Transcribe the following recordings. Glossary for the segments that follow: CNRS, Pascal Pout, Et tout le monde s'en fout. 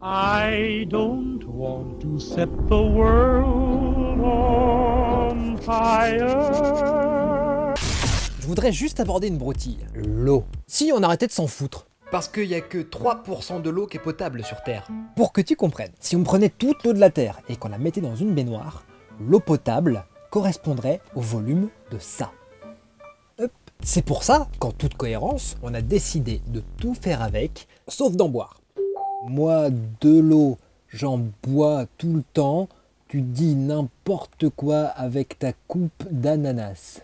I don't want to set the world on fire. Je voudrais juste aborder une broutille, l'eau. Si on arrêtait de s'en foutre. Parce qu'il n'y a que 3% de l'eau qui est potable sur Terre. Pour que tu comprennes, si on prenait toute l'eau de la Terre et qu'on la mettait dans une baignoire, l'eau potable correspondrait au volume de ça. C'est pour ça qu'en toute cohérence, on a décidé de tout faire avec, sauf d'en boire. Moi, de l'eau, j'en bois tout le temps, tu dis n'importe quoi avec ta coupe d'ananas.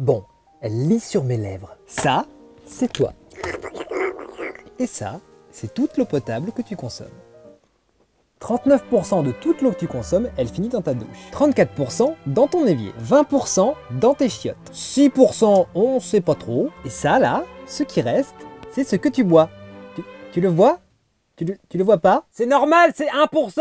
Bon, elle lit sur mes lèvres. Ça, c'est toi. Et ça, c'est toute l'eau potable que tu consommes. 39% de toute l'eau que tu consommes, elle finit dans ta douche. 34% dans ton évier. 20% dans tes chiottes. 6% on sait pas trop. Et ça là, ce qui reste, c'est ce que tu bois. Tu le vois? Tu le vois pas? C'est normal, c'est 1%!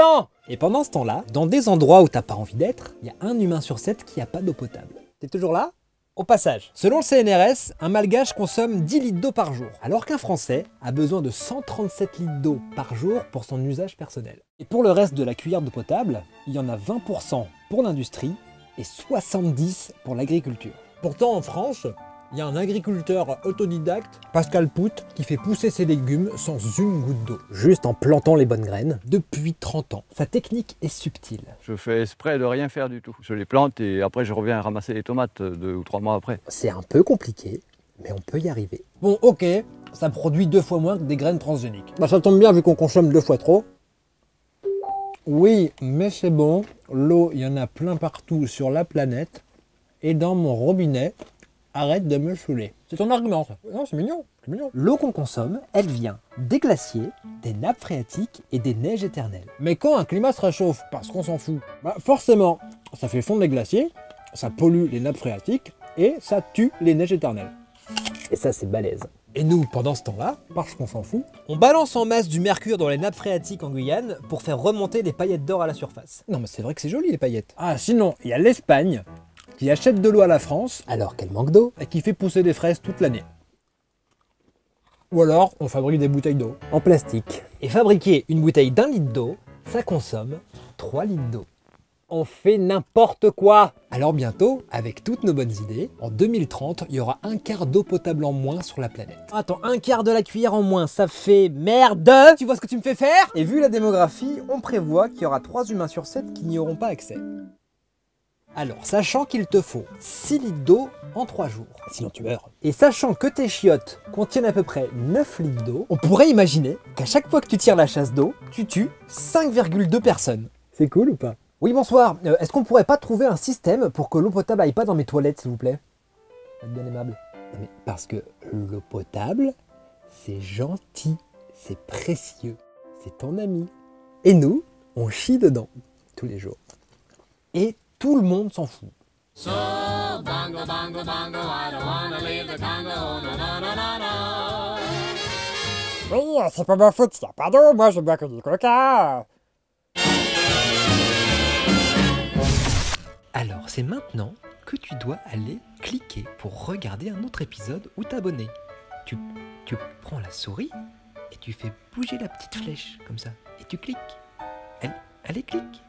Et pendant ce temps-là, dans des endroits où t'as pas envie d'être, il y a un humain sur 7 qui a pas d'eau potable. T'es toujours là? Au passage, selon le CNRS, un malgache consomme 10 litres d'eau par jour, alors qu'un Français a besoin de 137 litres d'eau par jour pour son usage personnel. Et pour le reste de la cuillère d'eau potable, il y en a 20% pour l'industrie et 70% pour l'agriculture. Pourtant, en France, il y a un agriculteur autodidacte, Pascal Pout, qui fait pousser ses légumes sans une goutte d'eau. Juste en plantant les bonnes graines, depuis 30 ans. Sa technique est subtile. Je fais exprès de rien faire du tout. Je les plante et après je reviens ramasser les tomates 2 ou 3 mois après. C'est un peu compliqué, mais on peut y arriver. Bon, ok, ça produit 2 fois moins que des graines transgéniques. Bah ça tombe bien vu qu'on consomme 2 fois trop. Oui, mais c'est bon, l'eau, il y en a plein partout sur la planète. Et dans mon robinet, arrête de me saouler. C'est ton argument, ça. Non, c'est mignon, c'est mignon. L'eau qu'on consomme, elle vient des glaciers, des nappes phréatiques et des neiges éternelles. Mais quand un climat se réchauffe, parce qu'on s'en fout, bah forcément, ça fait fondre les glaciers, ça pollue les nappes phréatiques et ça tue les neiges éternelles. Et ça, c'est balèze. Et nous, pendant ce temps-là, parce qu'on s'en fout, on balance en masse du mercure dans les nappes phréatiques en Guyane pour faire remonter des paillettes d'or à la surface. Non mais c'est vrai que c'est joli les paillettes. Ah sinon, il y a l'Espagne qui achète de l'eau à la France, alors qu'elle manque d'eau, et qui fait pousser des fraises toute l'année. Ou alors, on fabrique des bouteilles d'eau. En plastique. Et fabriquer une bouteille d'1 litre d'eau, ça consomme 3 litres d'eau. On fait n'importe quoi. Alors bientôt, avec toutes nos bonnes idées, en 2030, il y aura 1 quart d'eau potable en moins sur la planète. Attends, 1 quart de la cuillère en moins, ça fait merde. Tu vois ce que tu me fais faire? Et vu la démographie, on prévoit qu'il y aura 3 humains sur 7 qui n'y auront pas accès. Alors, sachant qu'il te faut 6 litres d'eau en 3 jours, sinon tu meurs, et sachant que tes chiottes contiennent à peu près 9 litres d'eau, on pourrait imaginer qu'à chaque fois que tu tires la chasse d'eau, tu tues 5,2 personnes. C'est cool ou pas? Oui, bonsoir. Est-ce qu'on pourrait pas trouver un système pour que l'eau potable aille pas dans mes toilettes, s'il vous plaît? Bien aimable. Non mais parce que l'eau potable, c'est gentil, c'est précieux, c'est ton ami. Et nous, on chie dedans, tous les jours. Et tout le monde s'en fout. So, bongo, bongo, bongo, I don't wanna leave the Congo, no, no, no, no, no. Oui, c'est pas ma faute s'il n'y a pas d'eau, moi je bois que du coca. Alors, c'est maintenant que tu dois aller cliquer pour regarder un autre épisode ou t'abonner. Tu prends la souris et tu fais bouger la petite flèche, comme ça, et tu cliques. Allez, clique.